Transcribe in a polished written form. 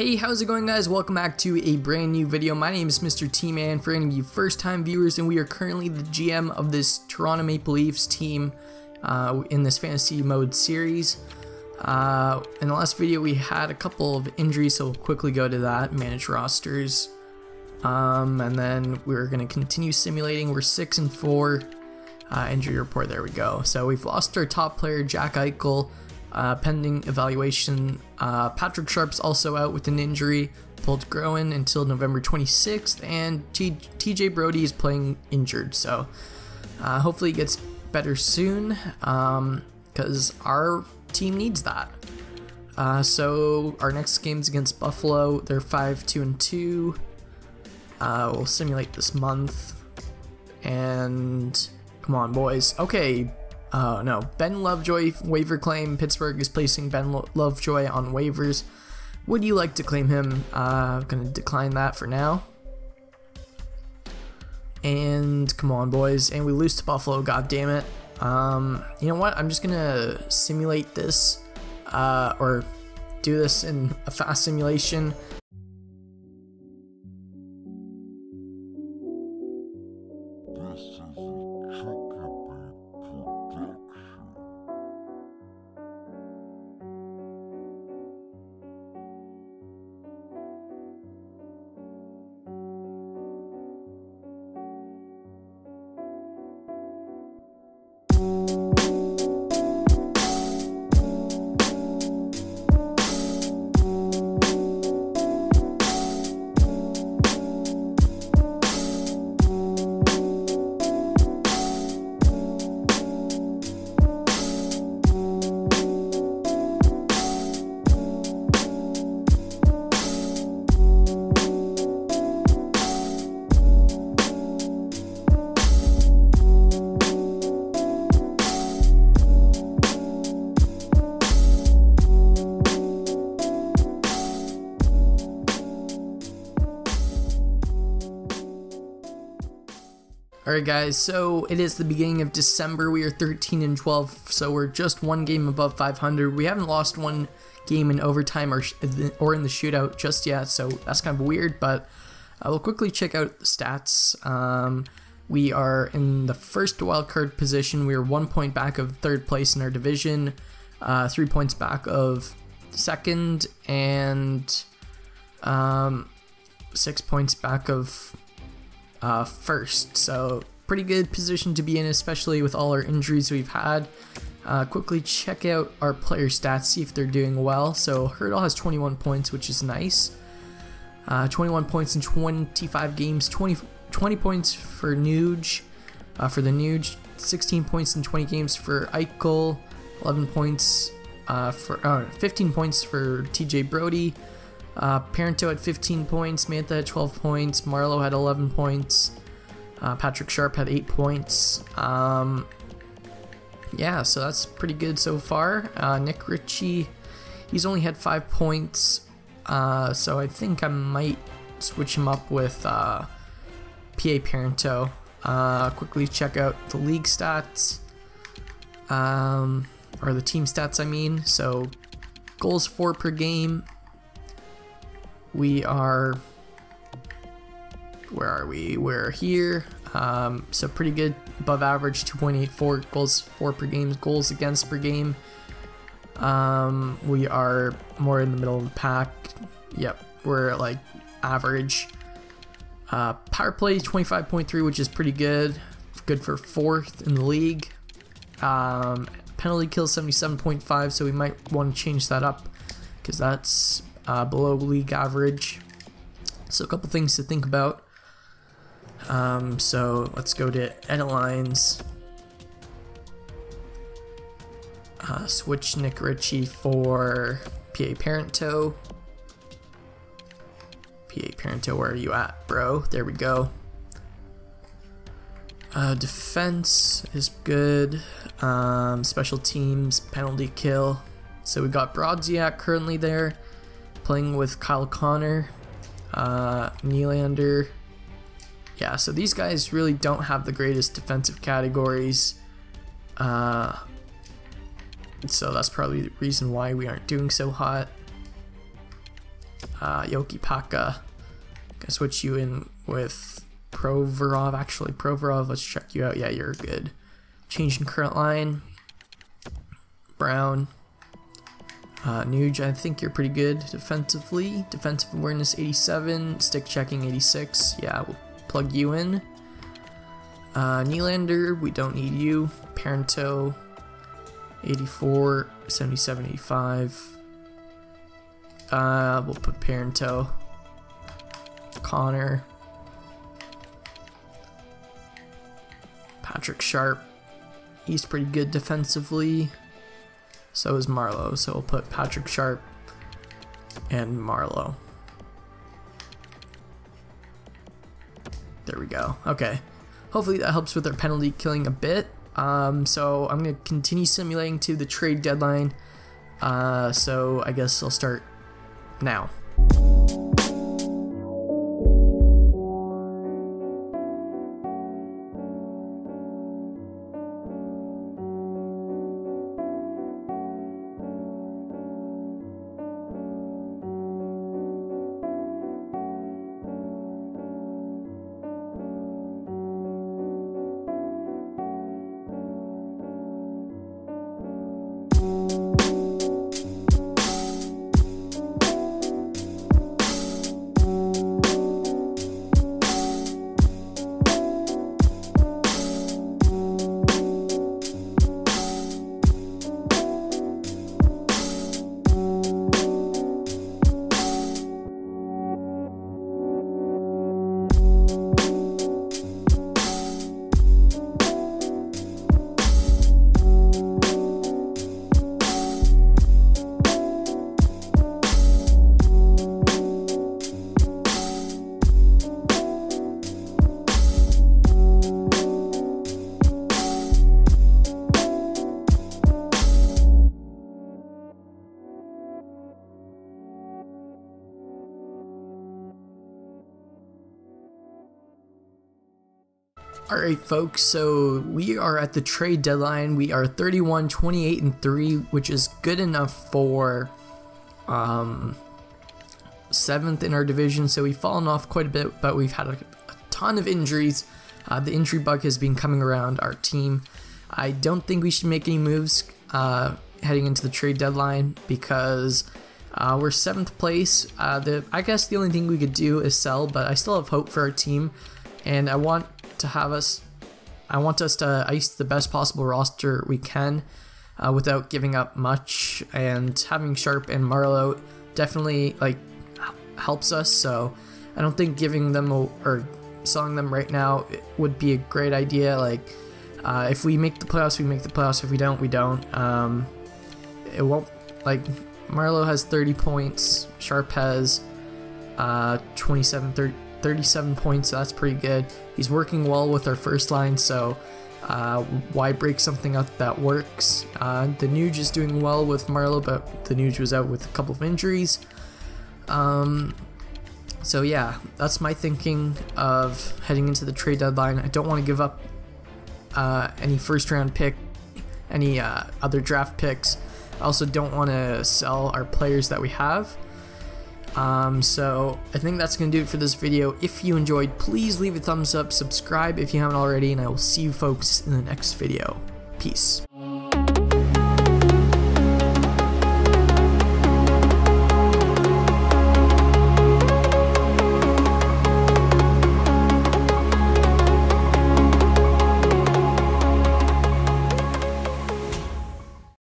Hey, how's it going, guys? Welcome back to a brand new video. My name is Mr. T-man for any of you first time viewers, and we are currently the GM of this Toronto Maple Leafs team in this fantasy mode series. In the last video we had a couple of injuries, so we'll quickly go to that, manage rosters, and then we're going to continue simulating. We're 6-4, injury report, there we go. So we've lost our top player Jack Eichel, pending evaluation. Patrick Sharp's also out with an injury, pulled groin until November 26th, and TJ Brodie is playing injured, so hopefully he gets better soon, because our team needs that. So our next game's against Buffalo. They're 5-2-2. We'll simulate this month, and come on, boys. Okay. No, Ben Lovejoy waiver claim. Pittsburgh is placing Ben Lovejoy on waivers. Would you like to claim him? I'm going to decline that for now. And come on, boys. And we lose to Buffalo, god damn it. You know what? I'm just going to simulate this, or do this in a fast simulation. Alright, guys, so it is the beginning of December. We are 13-12, so we're just one game above 500. We haven't lost one game in overtime or in the shootout just yet, so that's kind of weird, but I will quickly check out the stats. We are in the first wildcard position. We are 1 point back of third place in our division, 3 points back of second, and 6 points back of first, so pretty good position to be in, especially with all our injuries we've had. Quickly check out our player stats, see if they're doing well. So Hurdle has 21 points, which is nice. 21 points in 25 games, 20 points for Nuge, for the Nuge, 16 points in 20 games for Eichel, 11 points 15 points for TJ Brodie. Parenteau had 15 points, Mantha had 12 points, Marleau had 11 points, Patrick Sharp had 8 points. Yeah, so that's pretty good so far. Nick Ritchie, he's only had 5 points, so I think I might switch him up with PA Parenteau. Quickly check out the league stats, or the team stats, I mean. So goals for per game. We are, where are we? We're here, so pretty good, above average, 2.84 goals for per game, goals against per game. We are more in the middle of the pack. Yep, we're like average. Power play 25.3, which is pretty good, for fourth in the league. Penalty kill 77.5, so we might want to change that up, because that's below league average. So a couple things to think about. So let's go to edit lines, switch Nick Ritchie for PA Parenteau. Where are you at, bro? There we go. Defense is good. Special teams, penalty kill. So we got Brodziak currently there, playing with Kyle Connor, Nylander. Yeah, so these guys really don't have the greatest defensive categories, so that's probably the reason why we aren't doing so hot. Yoki Paka. Gonna switch you in with Provorov. Actually, Provorov, let's check you out. Yeah, you're good. Change in current line. Brown. Nuge, I think you're pretty good defensively. Defensive awareness 87, stick checking 86. Yeah, we'll plug you in. Nylander, we don't need you. Parenteau, 84, 77, 85. We'll put Parenteau. Connor. Patrick Sharp, he's pretty good defensively. So is Marleau, so we'll put Patrick Sharp and Marleau. There we go. Okay. Hopefully that helps with our penalty killing a bit. So I'm going to continue simulating to the trade deadline. So I guess I'll start now. Alright folks, so we are at the trade deadline. We are 31, 28, and 3, which is good enough for 7th in our division. So we've fallen off quite a bit, but we've had a ton of injuries. The injury bug has been coming around our team. I don't think we should make any moves heading into the trade deadline because we're 7th place. I guess the only thing we could do is sell, but I still have hope for our team. And I want us to ice the best possible roster we can without giving up much, and having Sharp and Marleau definitely helps us, so I don't think giving them or selling them right now would be a great idea. If we make the playoffs, we make the playoffs. If we don't, we don't. It won't, Marleau has 30 points, Sharp has 37 points, so that's pretty good. He's working well with our first line, so why break something up that works? The Nuge is doing well with Marleau, but the Nuge was out with a couple of injuries. So yeah, that's my thinking of heading into the trade deadline. I don't want to give up any first round pick, any other draft picks. I also don't want to sell our players that we have. So I think that's going to do it for this video. If you enjoyed, please leave a thumbs up, subscribe if you haven't already, and I will see you folks in the next video. Peace.